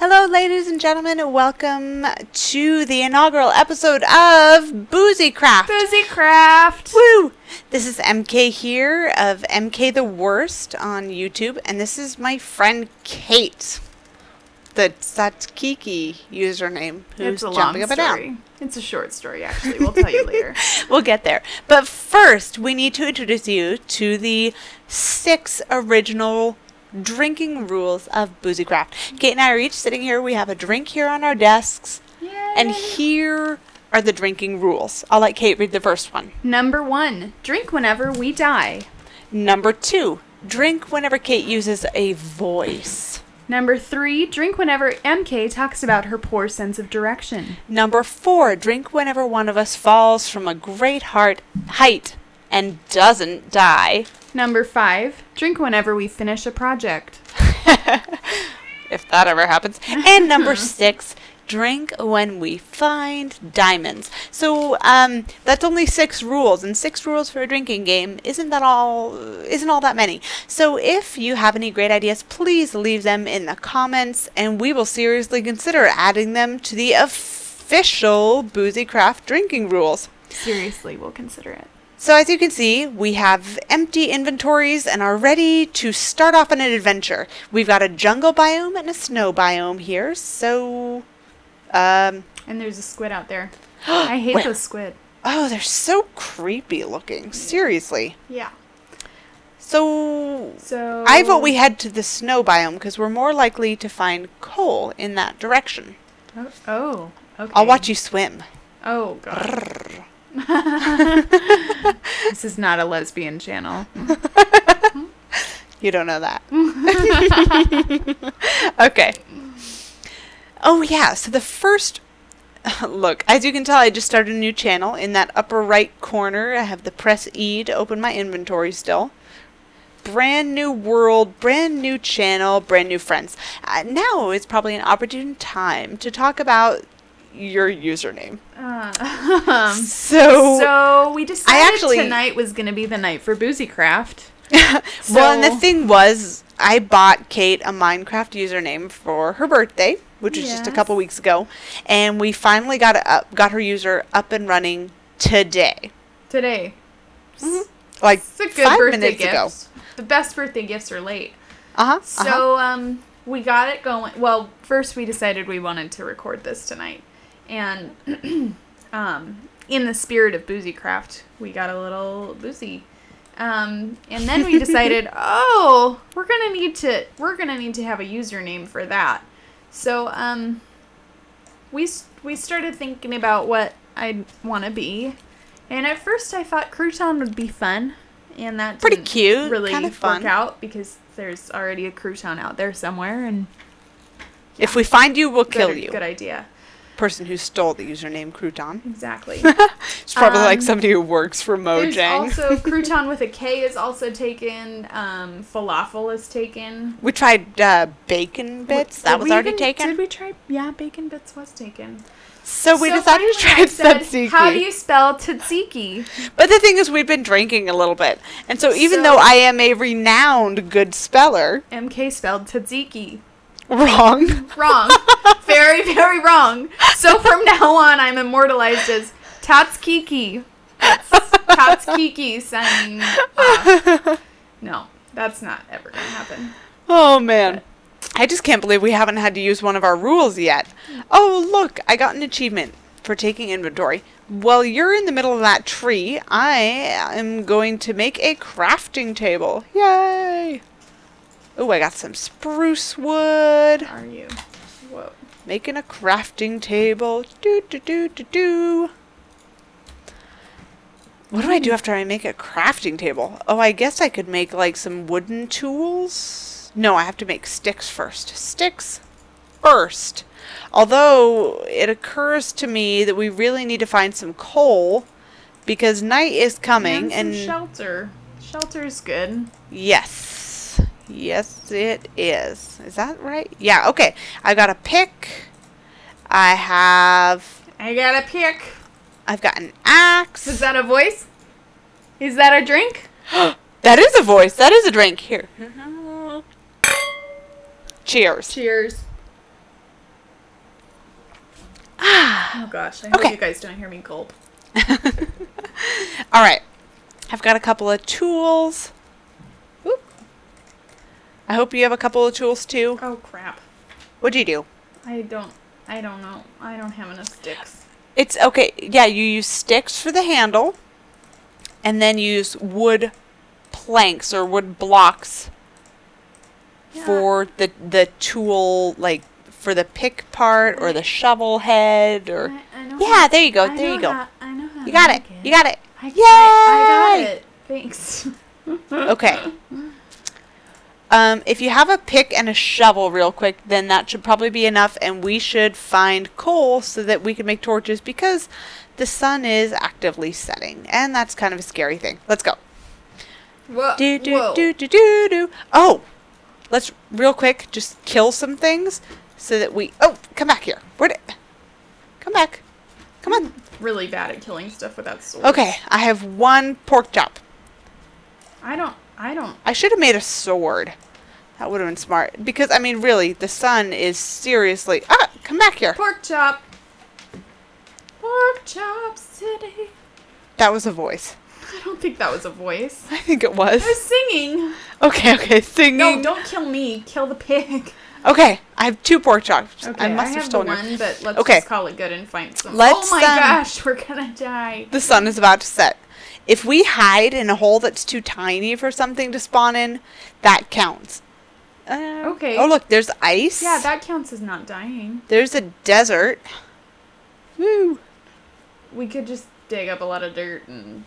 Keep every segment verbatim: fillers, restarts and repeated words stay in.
Hello, ladies and gentlemen. Welcome to the inaugural episode of Boozy Craft. Boozy Craft. Woo! This is M K here of M K the Worst on YouTube, and this is my friend Kate, the Tatsukiki username, who's jumping up and down. It's a short story, actually. We'll tell you later. We'll get there. But first, we need to introduce you to the six original drinking rules of Boozy Craft. Kate and I are each sitting here. We have a drink here on our desks. Yay. And here are the drinking rules. I'll let Kate read the first one. Number one, drink whenever we die. Number two, drink whenever Kate uses a voice. Number three, drink whenever M K talks about her poor sense of direction. Number four, drink whenever one of us falls from a great heart height and doesn't die. Number five, drink whenever we finish a project. If that ever happens. And number six, drink when we find diamonds. So um, that's only six rules, and six rules for a drinking game isn't that all? Isn't all that many? So if you have any great ideas, please leave them in the comments, and we will seriously consider adding them to the official Boozy Craft drinking rules. Seriously, we'll consider it. So as you can see, we have empty inventories and are ready to start off on an adventure. We've got a jungle biome and a snow biome here, so. Um, and there's a squid out there. I hate Where? those squid. Oh, they're so creepy looking. Seriously. Yeah. So, so I vote we head to the snow biome because we're more likely to find coal in that direction. Oh, oh okay. I'll watch you swim. Oh, God. This is not a lesbian channel. You don't know that. Okay. Oh, yeah. So the first look, as you can tell, I just started a new channel. In that upper right corner, I have the press E to open my inventory still. Brand new world, brand new channel, brand new friends. Uh, now is probably an opportune time to talk about your username. Uh, so, so we decided I actually, tonight was going to be the night for Boozy Craft. Well, so. And the thing was, I bought Kate a Minecraft username for her birthday, which was yes. just a couple weeks ago, and we finally got it up, got her user up and running today. Today, mm-hmm. like it's a good five birthday minutes gift. ago. The best birthday gifts are late. Uh huh. So uh-huh. um, we got it going. Well, first we decided we wanted to record this tonight, and um, in the spirit of Boozy Craft, we got a little boozy. Um, and then we decided, oh, we're gonna need to we're gonna need to have a username for that. So um, we we started thinking about what I'd want to be, and at first I thought crouton would be fun, and that pretty cute, really kind of work out because there's already a crouton out there somewhere, and yeah. if we find you, we'll good, kill you. Good idea. Person who stole the username Crouton. Exactly. It's probably um, like somebody who works for Mojang. Also, Crouton with a K is also taken. Um, falafel is taken. We tried uh, bacon bits. What, that was already even, taken. Did we try? Yeah, bacon bits was taken. So we so decided to try Tzatziki. How do you spell Tzatziki? But the thing is, we've been drinking a little bit. And so even so, though I am a renowned good speller. M K spelled Tzatziki. Wrong. Wrong. Very, very wrong. So from now on, I'm immortalized as Tatsukiki. That's Tatsukiki signing off. No, that's not ever going to happen. Oh, man. But I just can't believe we haven't had to use one of our rules yet. Oh, look. I got an achievement for taking inventory. While you're in the middle of that tree, I am going to make a crafting table. Yay! Oh, I got some spruce wood. Are you? Whoa. Making a crafting table. Do, do, do, do, do. What do I do after I make a crafting table? Oh, I guess I could make, like, some wooden tools. No, I have to make sticks first. Sticks first. Although, it occurs to me that we really need to find some coal because night is coming. And, and shelter. Shelter is good. Yes. Yes, it is. Is that right? Yeah, okay. I got a pick. I have... I got a pick. I've got an axe. Is that a voice? Is that a drink? That is a voice. That is a drink. Here. Cheers. Cheers. Ah. Oh gosh, I hope okay. you guys don't hear me gulp. All right, I've got a couple of tools. Oop. I hope you have a couple of tools too. Oh crap! What'd you do? I don't. I don't know. I don't have enough sticks. It's okay. Yeah, you use sticks for the handle, and then use wood planks or wood blocks yeah. for the the tool, like for the pick part or the shovel head or. I, I know yeah, how, there you go. I there you go. How, I know how you got it. it. You got it. I, Yay! I, I got it. Thanks. Okay. Um, if you have a pick and a shovel real quick, then that should probably be enough, and we should find coal so that we can make torches because the sun is actively setting, and that's kind of a scary thing. Let's go. Whoa. Do, do, Whoa. do, do, do, do. Oh, let's real quick just kill some things so that we... Oh, come back here. Where'd it... Come back. Come on. Really bad at killing stuff without swords. Okay, I have one pork chop. I don't... I don't. I should have made a sword. That would have been smart. Because, I mean, really, the sun is seriously... Ah! Come back here. Pork chop. Pork chop city. That was a voice. I don't think that was a voice. I think it was. I was singing. Okay, okay. Singing. No, don't kill me. Kill the pig. Okay. I have two pork chops. Okay, I must I have stolen one, but let's okay. just call it good and find some. Let's, oh my um, gosh, we're going to die. The sun is about to set. If we hide in a hole that's too tiny for something to spawn in, that counts. Uh, okay. Oh, look, there's ice. Yeah, that counts as not dying. There's a desert. Woo. We could just dig up a lot of dirt and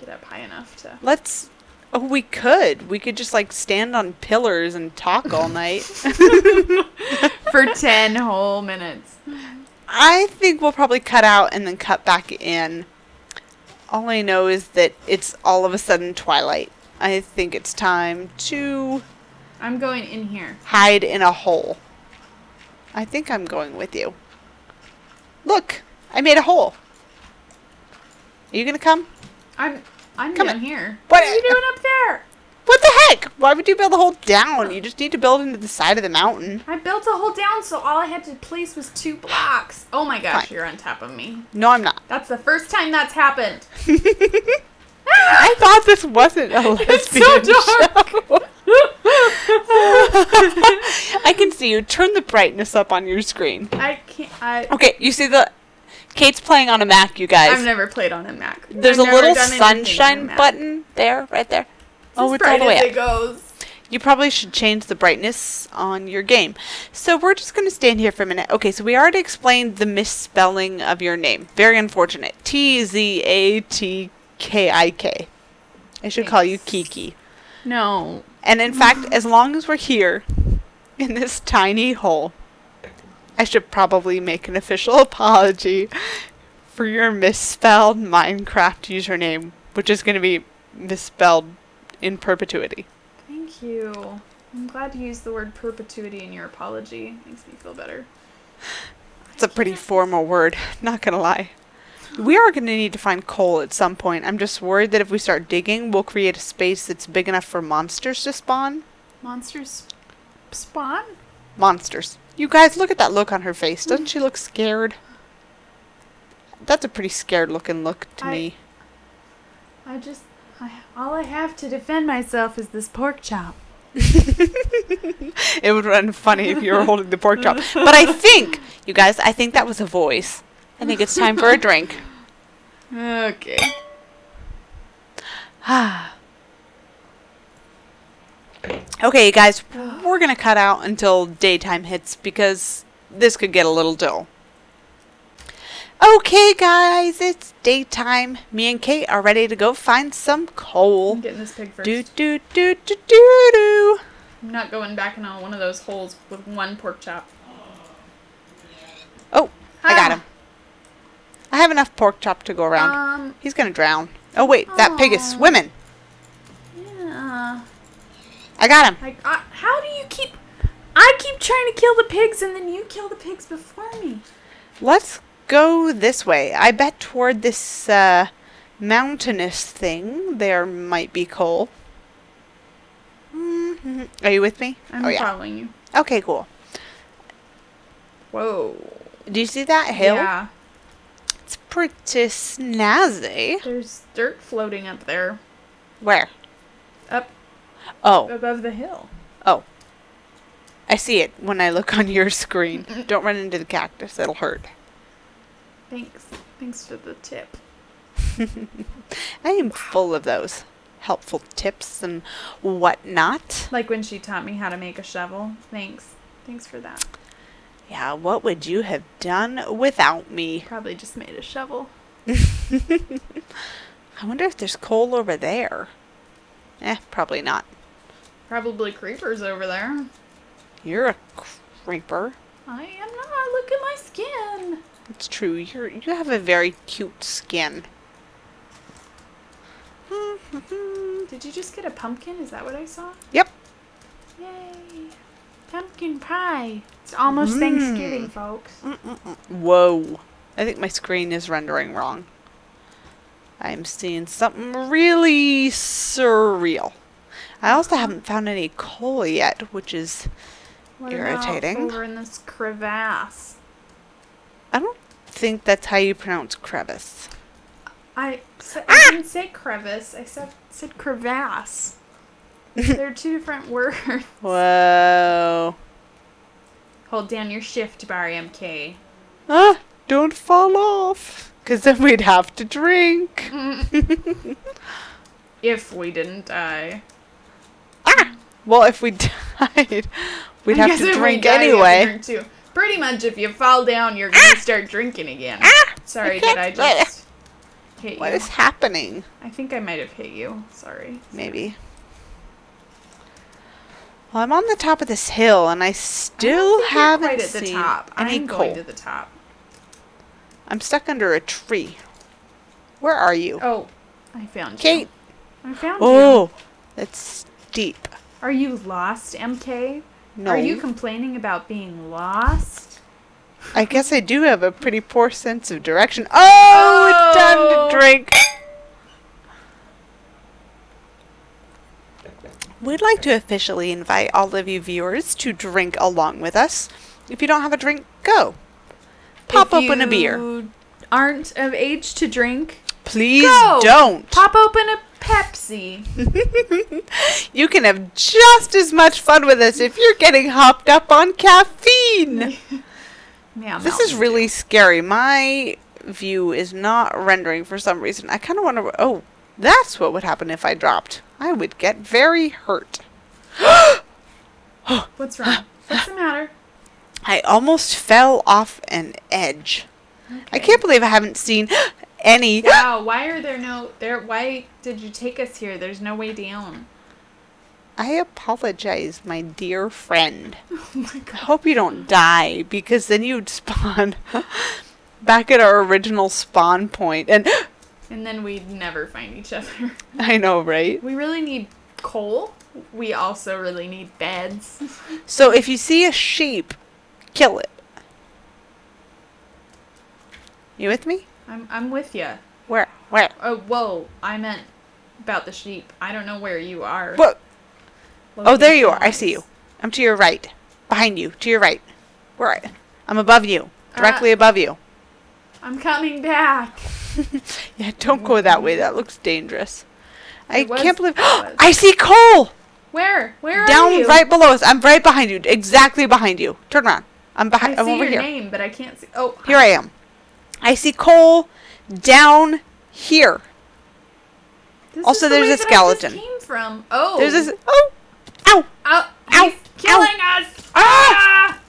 get up high enough to... Let's... Oh, we could. We could just, like, stand on pillars and talk all night. For ten whole minutes. I think we'll probably cut out and then cut back in. All I know is that it's all of a sudden twilight. I think it's time to... I'm going in here. Hide in a hole. I think I'm going with you. Look! I made a hole. Are you gonna come? I'm I'm come down in. here. What, what are you doing up there? What the heck? Why would you build a hole down? You just need to build into the side of the mountain. I built a hole down, so all I had to place was two blocks. Oh my gosh, Fine. You're on top of me. No, I'm not. That's the first time that's happened. I thought this wasn't a lesbian It's so dark. I can see you. Turn the brightness up on your screen. I can't. I... Okay, you see the... Kate's playing on a Mac, you guys. I've never played on a Mac. There's I've a little sunshine a button there, right there. It's oh, it's all the way up. It goes. You probably should change the brightness on your game. So we're just going to stand here for a minute. Okay, so we already explained the misspelling of your name. Very unfortunate. T Z A T K I K. I should Thanks. call you Kiki. No. And in fact, as long as we're here in this tiny hole, I should probably make an official apology for your misspelled Minecraft username, which is going to be misspelled in perpetuity. Thank you. I'm glad you used the word perpetuity in your apology. Makes me feel better. That's I a pretty can't. formal word, not gonna lie. We are gonna need to find coal at some point. I'm just worried that if we start digging, we'll create a space that's big enough for monsters to spawn. Monsters spawn? Monsters. You guys, look at that look on her face. Doesn't she look scared? That's a pretty scared looking look to I, me. I just... All I have to defend myself is this pork chop. It would run funny if you were holding the pork chop. But I think, you guys, I think that was a voice. I think it's time for a drink. Okay. Okay, you guys, we're going to cut out until daytime hits because this could get a little dull. Okay, guys, it's daytime. Me and Kate are ready to go find some coal. I'm getting this pig first. Do, do, do, do, do, do. I'm not going back in on one of those holes with one pork chop. Oh, Hi. I got him. I have enough pork chop to go around. Um, He's going to drown. Oh, wait, aww. that pig is swimming. Yeah. I got him. I got, how do you keep... I keep trying to kill the pigs, and then you kill the pigs before me. Let's go this way. I bet toward this uh, mountainous thing there might be coal. Mm-hmm. Are you with me? I'm oh, yeah. following you. Okay, cool. Whoa. Do you see that hill? Yeah. It's pretty snazzy. There's dirt floating up there. Where? Up. Oh. Above the hill. Oh. I see it when I look on your screen. Don't run into the cactus. It'll hurt. Thanks. Thanks for the tip. I am full of those helpful tips and whatnot. Like when she taught me how to make a shovel. Thanks. Thanks for that. Yeah, what would you have done without me? Probably just made a shovel. I wonder if there's coal over there. Eh, probably not. Probably creepers over there. You're a creeper. I am not. Look at my skin. It's true. You're, you have a very cute skin. Did you just get a pumpkin? Is that what I saw? Yep. Yay. Pumpkin pie. It's almost mm. Thanksgiving, folks. Mm-mm-mm. Whoa. I think my screen is rendering wrong. I'm seeing something really surreal. I also haven't found any coal yet, which is what irritating. About over in this crevasse? I don't think that's how you pronounce crevice. I, so ah! I didn't say crevice. I said, said crevasse. They're two different words. Whoa. Hold down your shift bar, M K. Ah, don't fall off. Because then we'd have to drink. Mm. If we didn't die. Ah! Well, if we died, we'd have to drink anyway. Have to drink too. Pretty much if you fall down, you're going to ah! start drinking again. Ah! Sorry, did I just hit you? What is happening? I think I might have hit you. Sorry. Maybe. Well, I'm on the top of this hill, and I still haven't seen any coal. I'm going to the top. I'm stuck under a tree. Where are you? Oh, I found you. Kate. I found you. Oh, that's steep. Are you lost, M K? No. Are you complaining about being lost? I guess I do have a pretty poor sense of direction. Oh, oh! It's time to drink. We'd like to officially invite all of you viewers to drink along with us. If you don't have a drink, go. Pop if open a beer. If you aren't of age to drink, please go. Don't. Pop open a Pepsi. You can have just as much fun with us if you're getting hopped up on caffeine. Yeah, this is really scary. My view is not rendering for some reason. I kind of want to... Oh, that's what would happen if I dropped. I would get very hurt. What's wrong? What's the matter? I almost fell off an edge. Okay. I can't believe I haven't seen any. Wow, why are there no there why did you take us here? There's no way down. I apologize, my dear friend. Oh my God. I hope you don't die, because then you'd spawn back at our original spawn point and And then we'd never find each other. I know, right? We really need coal. We also really need beds. So if you see a sheep, kill it. You with me? I'm I'm with you. Where? Where? Oh, whoa. I meant about the sheep. I don't know where you are. What? Oh, there you are. I see you. I'm to your right. Behind you. To your right. Where are you? I'm above you. Directly uh, above you. I'm coming back. Yeah, don't go that way. That looks dangerous. I can't believe... I see coal! Where? Where are you? Down right below us. I'm right behind you. Exactly behind you. Turn around. I'm behind. I'm over here. I see your name, but I can't see... Oh, here I am. I see coal down here. Also, there's a skeleton. This is where I just came from. Oh. There's this... Oh! Ow! Ow! He's killing us! Ah!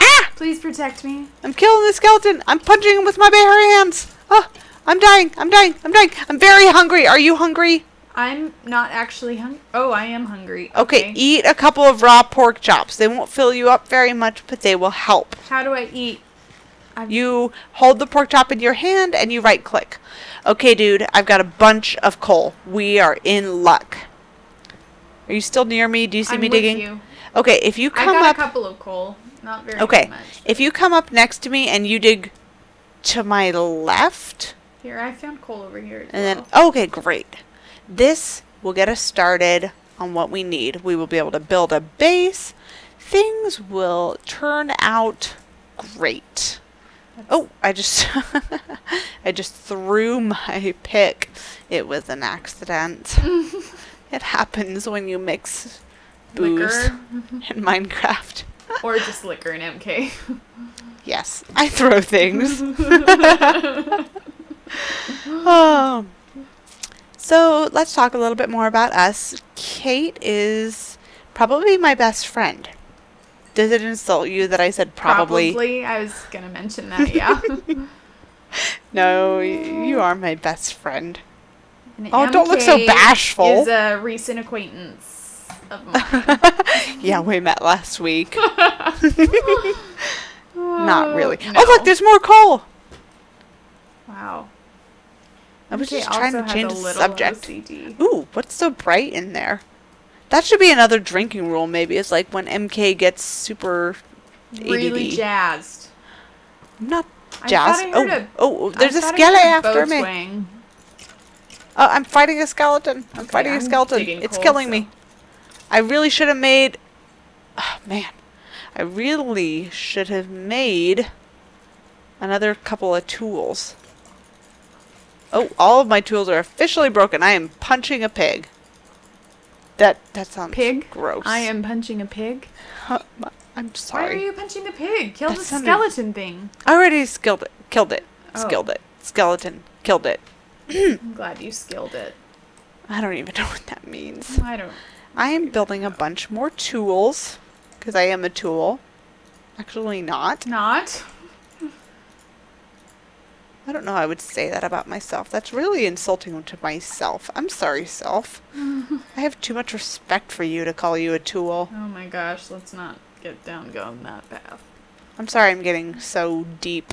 Ah! Please protect me. I'm killing the skeleton. I'm punching him with my bare hands. Oh, I'm dying. I'm dying. I'm dying. I'm very hungry. Are you hungry? I'm not actually hungry. Oh, I am hungry. Okay. Okay, eat a couple of raw pork chops. They won't fill you up very much, but they will help. How do I eat? I'm you hold the pork chop in your hand and you right click. Okay, dude, I've got a bunch of coal. We are in luck. Are you still near me? Do you see I'm me with digging? You. Okay, if you come I got up. a couple of coal. Not very okay. much. Okay, if you come up next to me and you dig. To my left. Here, I found coal over here. And then, well. Okay, great. This will get us started on what we need. We will be able to build a base. Things will turn out great. Oh, I just I just threw my pick. It was an accident. It happens when you mix booze in Minecraft. Or just liquor in M K. Yes, I throw things. Oh. So let's talk a little bit more about us. Kate is probably my best friend. Does it insult you that I said probably? Probably. I was going to mention that, yeah. No, you are my best friend. And oh, M K don't look so bashful. Is a recent acquaintance of mine. Yeah, we met last week. Not really. No. Oh, look, there's more coal. Wow. I was just trying to change the subject. O C D. Ooh, what's so bright in there? That should be another drinking rule, maybe. It's like when M K gets super really A D D. Jazzed. I'm not jazzed. I I oh, a, oh, there's I a skeleton after me. Swing. Oh, I'm fighting a skeleton. I'm okay, fighting I'm a skeleton. It's coal, killing so. me. I really should have made... Oh, man. I really should have made another couple of tools. Oh, all of my tools are officially broken. I am punching a pig. That that sounds pig? gross. I am punching a pig. Uh, I'm sorry. Why are you punching the pig? Kill that the sounded... skeleton thing. I already skilled it. Killed it. Oh. Skilled it. Skeleton. Killed it. I'm glad you skilled it. I don't even know what that means. I don't. I am building a bunch more tools because I am a tool. Actually, not. Not. I don't know how I would say that about myself. That's really insulting to myself. I'm sorry, self. I have too much respect for you to call you a tool. Oh my gosh, let's not get down going that path. I'm sorry I'm getting so deep.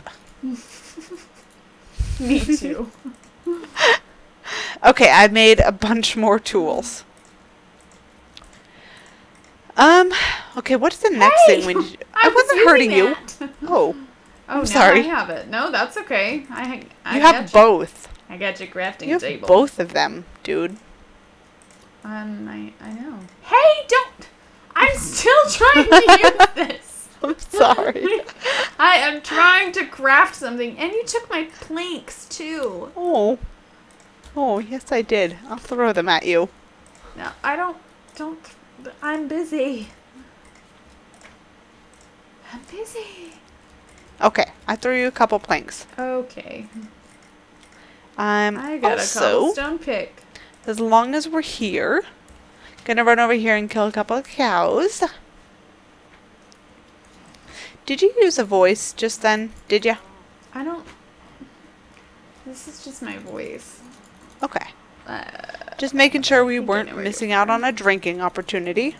Me too. Okay, I made a bunch more tools. Um, okay, what's the next hey! thing we need? I, I wasn't hurting you. That. Oh. Oh, I'm sorry. I have it. No, that's okay. I, I you have you. both. I got your crafting you table. Both of them, dude. Um, I I know. Hey, don't! I'm still trying to use this. I'm sorry. I am trying to craft something, and you took my planks too. Oh, oh yes, I did. I'll throw them at you. No, I don't. Don't. I'm busy. I'm busy. Okay, I threw you a couple planks. Okay. Um, I got also, a cobblestone pick. As long as we're here, gonna run over here and kill a couple of cows. Did you use a voice just then? Did you? I don't. This is just my voice. Okay. Uh, just making sure we weren't missing out on a drinking opportunity.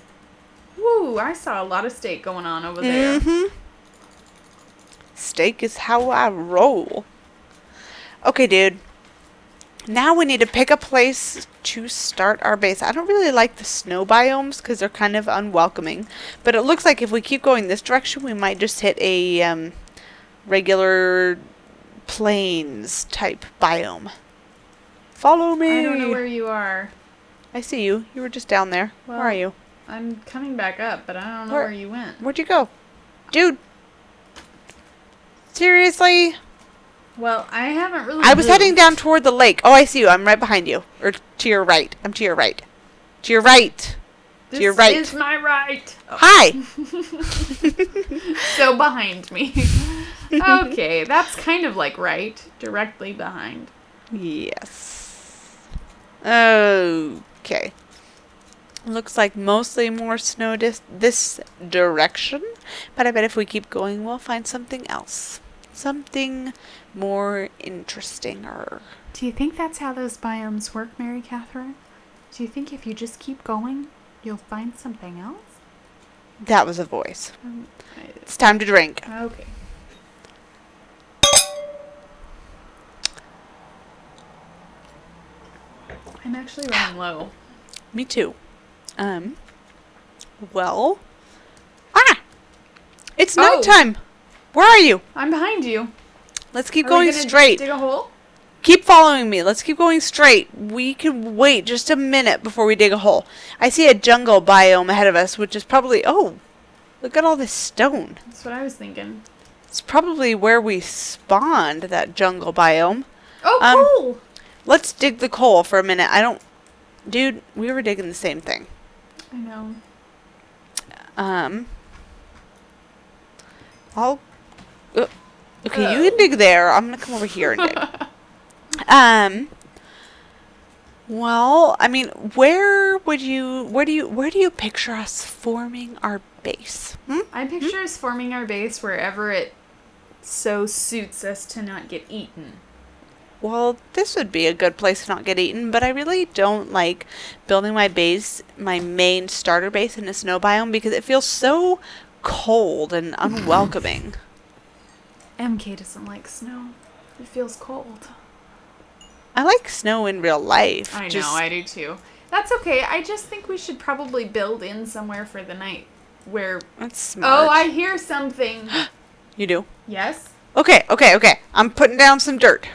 Woo! I saw a lot of steak going on over there. Mm-hmm. Steak is how I roll. Okay, dude. Now we need to pick a place to start our base. I don't really like the snow biomes because they're kind of unwelcoming. But it looks like if we keep going this direction, we might just hit a um, regular plains type biome. Follow me. I don't know where you are. I see you. You were just down there. Well, where are you? I'm coming back up, but I don't know where, where you went. Where'd you go? Dude. Seriously? Well, I haven't really I was moved. heading down toward the lake. Oh, I see you. I'm right behind you. Or to your right. I'm to your right. To your right. This to your right. This is my right. Oh. Hi. So behind me. Okay, that's kind of like right. Directly behind. Yes. Okay. Looks like mostly more snow dis this direction. But I bet if we keep going, we'll find something else. Something more interesting-er. Do you think that's how those biomes work, Mary Catherine? Do you think if you just keep going, you'll find something else? That was a voice. Um, I, it's time to drink. Okay. I'm actually running low. Me too. Um, well... Ah! It's oh. nighttime! Where are you? I'm behind you. Let's keep are going straight. Dig a hole? Keep following me. Let's keep going straight. We can wait just a minute before we dig a hole. I see a jungle biome ahead of us, which is probably... Oh! Look at all this stone. That's what I was thinking. It's probably where we spawned, that jungle biome. Oh, cool. Um, let's dig the coal for a minute. I don't... Dude, we were digging the same thing. I know. Um... I'll... Uh, okay, oh. You can dig there. I'm gonna come over here and dig. um... Well, I mean, where would you, where do you, where do you picture us forming our base? Hmm? I picture hmm? us forming our base wherever it so suits us to not get eaten. Well, this would be a good place to not get eaten, but I really don't like building my base, my main starter base in a snow biome because it feels so cold and unwelcoming. M K doesn't like snow. It feels cold. I like snow in real life. I just... know, I do too. That's okay. I just think we should probably build in somewhere for the night where... That's smart. Oh, I hear something. You do? Yes. Okay, okay, okay. I'm putting down some dirt.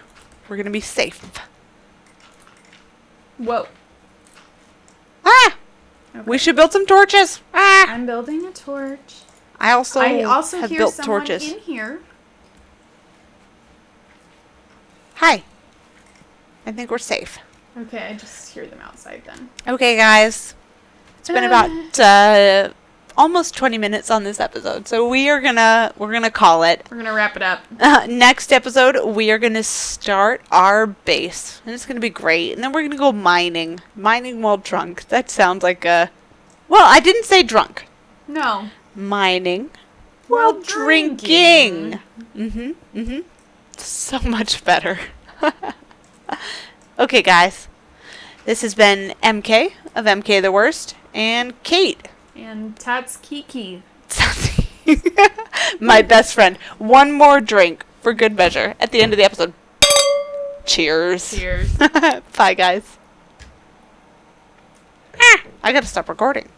We're going to be safe. Whoa. Ah! Okay. We should build some torches. Ah! I'm building a torch. I also, I also have hear built someone torches. in here. Hi. I think we're safe. Okay, I just hear them outside then. Okay, guys. It's been uh, about uh, almost twenty minutes on this episode. So we are going to we're going to call it. We're going to wrap it up. Uh, next episode, we are going to start our base. And it's going to be great. And then we're going to go mining. Mining while drunk. That sounds like a Well, I didn't say drunk. No. Mining while, while drinking. drinking. Mhm. Mhm. So much better. Okay, guys, this has been M K of M K the Worst, and Kate. And Tatsukiki. Tatsukiki. My best friend. One more drink for good measure at the end of the episode. Cheers. Cheers. Bye, guys. Ah, I gotta stop recording.